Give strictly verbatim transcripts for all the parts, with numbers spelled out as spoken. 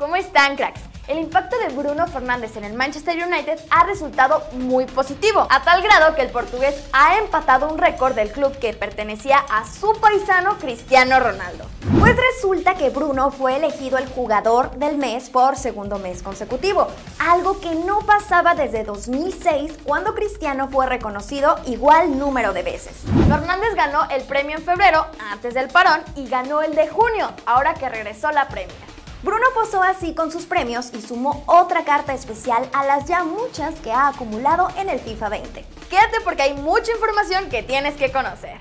¿Cómo están, cracks? El impacto de Bruno Fernández en el Manchester United ha resultado muy positivo, a tal grado que el portugués ha empatado un récord del club que pertenecía a su paisano Cristiano Ronaldo. Pues resulta que Bruno fue elegido el jugador del mes por segundo mes consecutivo, algo que no pasaba desde dos mil seis, cuando Cristiano fue reconocido igual número de veces. Fernández ganó el premio en febrero, antes del parón, y ganó el de junio, ahora que regresó la Premier. Bruno posó así con sus premios y sumó otra carta especial a las ya muchas que ha acumulado en el FIFA veinte. Quédate porque hay mucha información que tienes que conocer.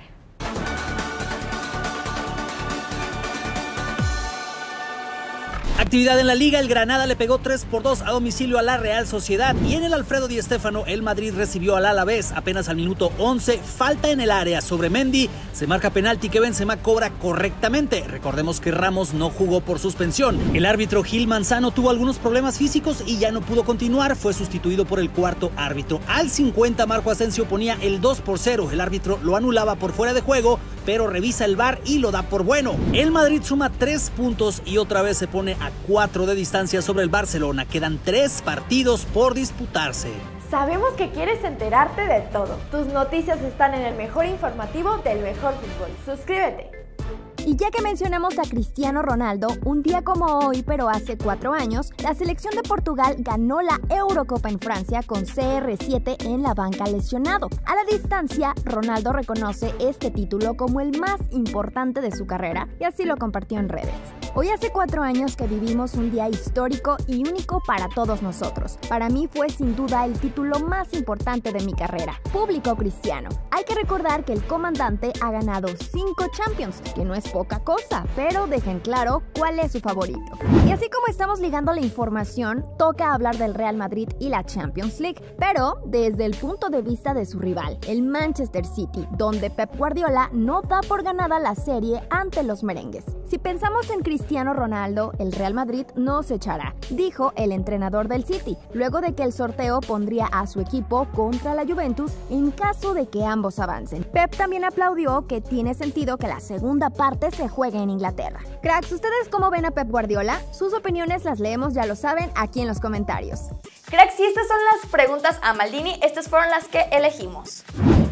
Actividad en la Liga, el Granada le pegó tres por dos a domicilio a la Real Sociedad, y en el Alfredo Di Stéfano el Madrid recibió al Alavés. Apenas al minuto once, falta en el área sobre Mendy, se marca penalti que Benzema cobra correctamente. Recordemos que Ramos no jugó por suspensión. El árbitro Gil Manzano tuvo algunos problemas físicos y ya no pudo continuar, fue sustituido por el cuarto árbitro. Al cincuenta, Marco Asensio ponía el dos por cero, el árbitro lo anulaba por fuera de juego, pero revisa el V A R y lo da por bueno. El Madrid suma tres puntos y otra vez se pone a cuatro de distancia sobre el Barcelona. Quedan tres partidos por disputarse. Sabemos que quieres enterarte de todo. Tus noticias están en el mejor informativo del mejor fútbol. Suscríbete. Y ya que mencionamos a Cristiano Ronaldo, un día como hoy, pero hace cuatro años, la selección de Portugal ganó la Eurocopa en Francia con C R siete en la banca lesionado. A la distancia, Ronaldo reconoce este título como el más importante de su carrera y así lo compartió en redes. Hoy hace cuatro años que vivimos un día histórico y único para todos nosotros. Para mí fue sin duda el título más importante de mi carrera, publicó Cristiano. Hay que recordar que el comandante ha ganado cinco Champions, que no es poca cosa, pero dejen claro cuál es su favorito. Y así como estamos ligando la información, toca hablar del Real Madrid y la Champions League, pero desde el punto de vista de su rival, el Manchester City, donde Pep Guardiola no da por ganada la serie ante los merengues. Si pensamos en Cristiano Ronaldo, el Real Madrid no se echará, dijo el entrenador del City, luego de que el sorteo pondría a su equipo contra la Juventus en caso de que ambos avancen. Pep también aplaudió que tiene sentido que la segunda parte se juega en Inglaterra. Cracks, ¿ustedes cómo ven a Pep Guardiola? Sus opiniones las leemos, ya lo saben, aquí en los comentarios. Cracks, si estas son las preguntas a Maldini, estas fueron las que elegimos.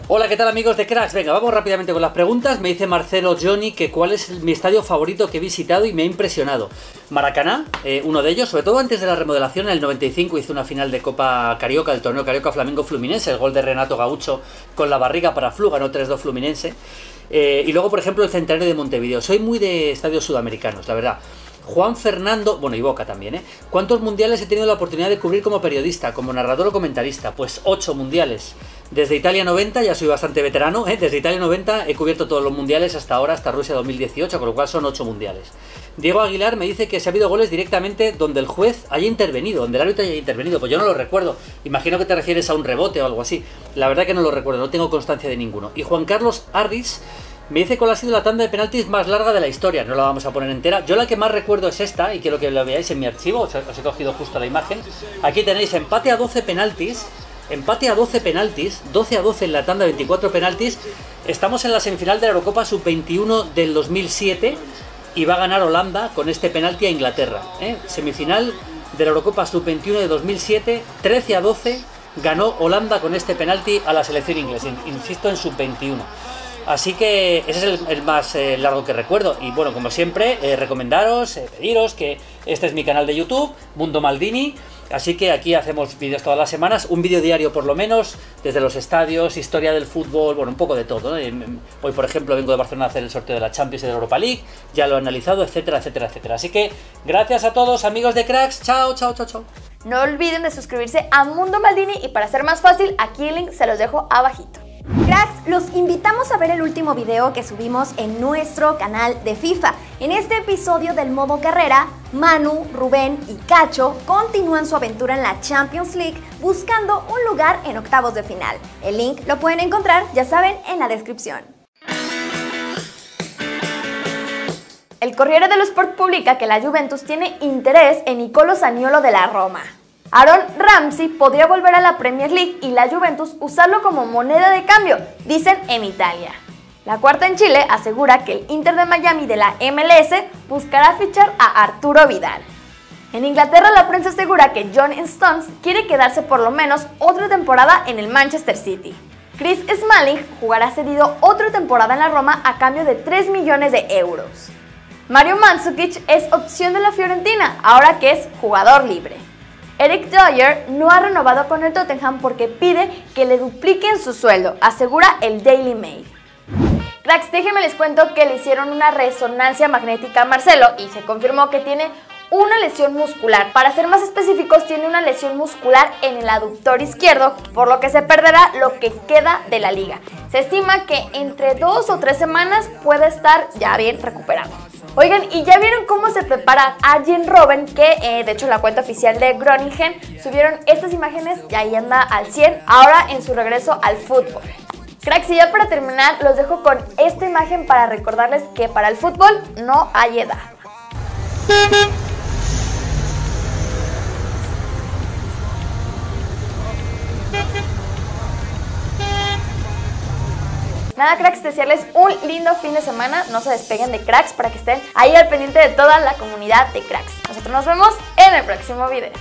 Hola, ¿qué tal amigos de Cracks? Venga, vamos rápidamente con las preguntas. Me dice Marcelo Johnny que cuál es mi estadio favorito que he visitado y me ha impresionado. Maracaná, eh, uno de ellos, sobre todo antes de la remodelación. En el noventa y cinco hizo una final de Copa Carioca, del torneo Carioca Flamengo Fluminense, el gol de Renato Gaucho con la barriga para Flu, ganó tres dos Fluminense. Eh, y luego, por ejemplo, el Centenario de Montevideo. Soy muy de estadios sudamericanos, la verdad. Juan Fernando, bueno, y Boca también, ¿eh? ¿Cuántos mundiales he tenido la oportunidad de cubrir como periodista, como narrador o comentarista? Pues ocho mundiales. Desde Italia noventa, ya soy bastante veterano, ¿eh? Desde Italia noventa he cubierto todos los mundiales hasta ahora, hasta Rusia dos mil dieciocho, con lo cual son ocho mundiales. Diego Aguilar me dice que si ha habido goles directamente donde el juez haya intervenido, donde el árbitro haya intervenido. Pues yo no lo recuerdo, imagino que te refieres a un rebote o algo así. La verdad que no lo recuerdo, no tengo constancia de ninguno. Y Juan Carlos Arris me dice cuál ha sido la tanda de penaltis más larga de la historia. No la vamos a poner entera. Yo la que más recuerdo es esta, y quiero que la veáis en mi archivo. Os he cogido justo la imagen. Aquí tenéis empate a doce penaltis. Empate a doce penaltis. doce a doce en la tanda, veinticuatro penaltis. Estamos en la semifinal de la Eurocopa Sub veintiuno del dos mil siete. Y va a ganar Holanda con este penalti a Inglaterra, ¿eh? Semifinal de la Eurocopa Sub veintiuno de dos mil siete. trece a doce. Ganó Holanda con este penalti a la selección inglesa. Insisto, en Sub veintiuno. Así que ese es el, el más eh, largo que recuerdo. Y bueno, como siempre, eh, recomendaros, eh, pediros que este es mi canal de YouTube, Mundo Maldini. Así que aquí hacemos vídeos todas las semanas, un vídeo diario por lo menos, desde los estadios, historia del fútbol, bueno, un poco de todo, ¿no? Hoy, por ejemplo, vengo de Barcelona a hacer el sorteo de la Champions y de la Europa League, ya lo he analizado, etcétera, etcétera, etcétera. Así que gracias a todos, amigos de Cracks. Chao, chao, chao, chao. No olviden de suscribirse a Mundo Maldini, y para ser más fácil, aquí el link se los dejo abajito. Cracks, los invitamos a ver el último video que subimos en nuestro canal de FIFA. En este episodio del modo carrera, Manu, Rubén y Cacho continúan su aventura en la Champions League buscando un lugar en octavos de final. El link lo pueden encontrar, ya saben, en la descripción. El Corriere dello Sport publica que la Juventus tiene interés en Nicolò Zaniolo de la Roma. Aaron Ramsey podría volver a la Premier League y la Juventus usarlo como moneda de cambio, dicen en Italia. La Cuarta en Chile asegura que el Inter de Miami de la M L S buscará fichar a Arturo Vidal. En Inglaterra, la prensa asegura que John Stones quiere quedarse por lo menos otra temporada en el Manchester City. Chris Smalling jugará cedido otra temporada en la Roma a cambio de tres millones de euros. Mario Mandzukic es opción de la Fiorentina, ahora que es jugador libre. Eric Dyer no ha renovado con el Tottenham porque pide que le dupliquen su sueldo, asegura el Daily Mail. Cracks, déjenme les cuento que le hicieron una resonancia magnética a Marcelo y se confirmó que tiene una lesión muscular. Para ser más específicos, tiene una lesión muscular en el aductor izquierdo, por lo que se perderá lo que queda de la liga. Se estima que entre dos o tres semanas puede estar ya bien recuperado. Oigan, ¿y ya vieron cómo se prepara Arjen Robben? Que eh, de hecho la cuenta oficial de Groningen subieron estas imágenes y ahí anda al cien, ahora en su regreso al fútbol. Cracks, y ya para terminar los dejo con esta imagen para recordarles que para el fútbol no hay edad. Nada, cracks, desearles un lindo fin de semana. No se despeguen de Cracks para que estén ahí al pendiente de toda la comunidad de Cracks. Nosotros nos vemos en el próximo video.